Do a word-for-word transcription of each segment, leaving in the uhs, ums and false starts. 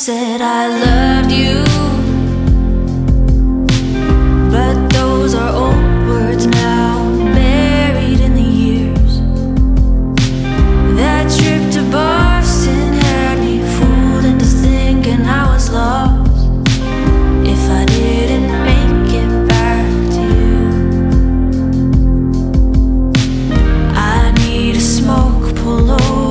said I loved you, but those are old words now, buried in the years. That trip to Boston had me fooled into thinking I was lost if I didn't make it back to you. I need a smoke, pull over.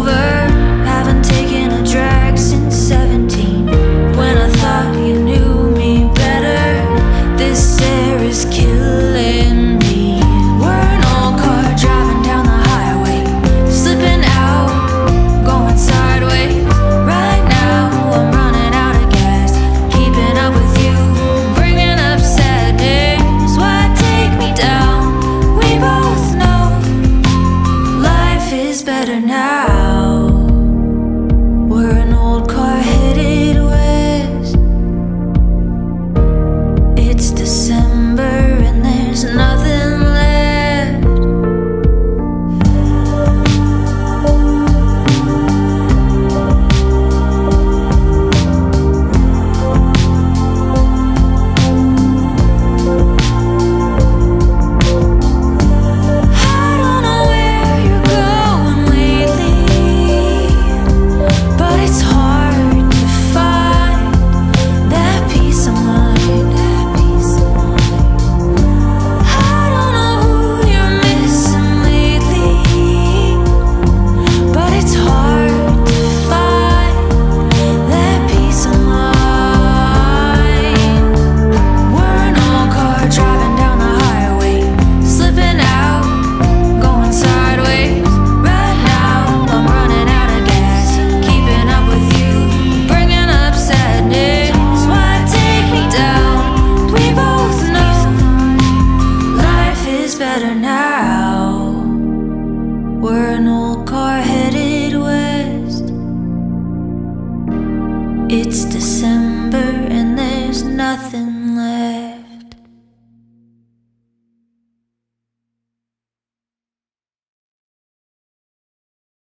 It's December and there's nothing left.